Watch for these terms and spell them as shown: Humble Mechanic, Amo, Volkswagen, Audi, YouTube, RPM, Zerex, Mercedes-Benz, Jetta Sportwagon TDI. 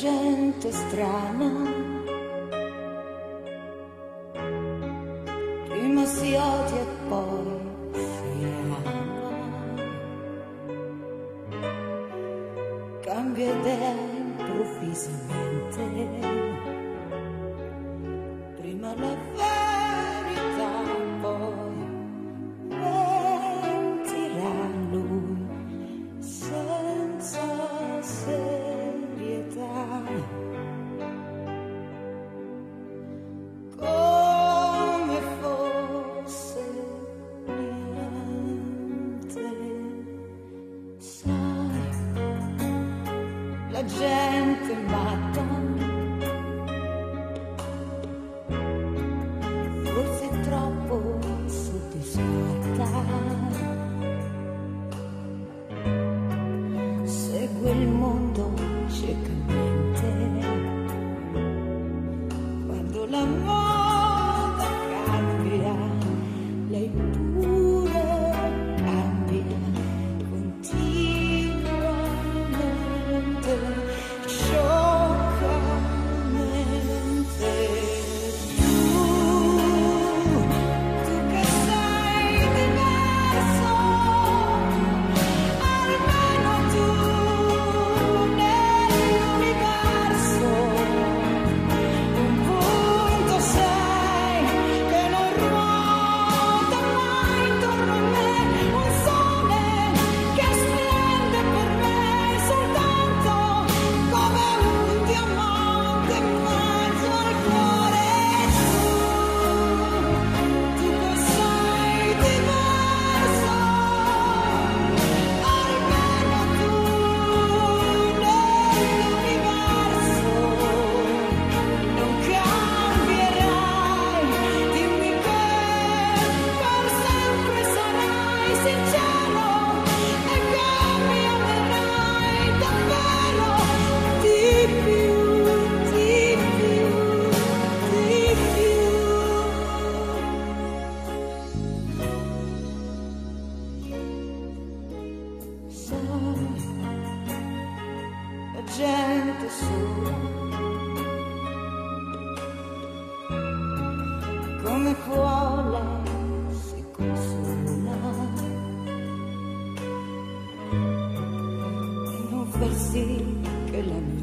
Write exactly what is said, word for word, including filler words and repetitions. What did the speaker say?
gente strana. Prima si odia e poi si ama. Cambia idea improvvisamente. Prima la verità, poi mentirà lui senza serietà. Come fosse niente, sai, la gente matta. Segue il mondo ciecamente, quando la moda cambia, lei pure cambia, continuamente, scioccamente. Tu, tu che sei diverso, almeno tu. Gente sola, come vuole si consola, e non far sì che la mia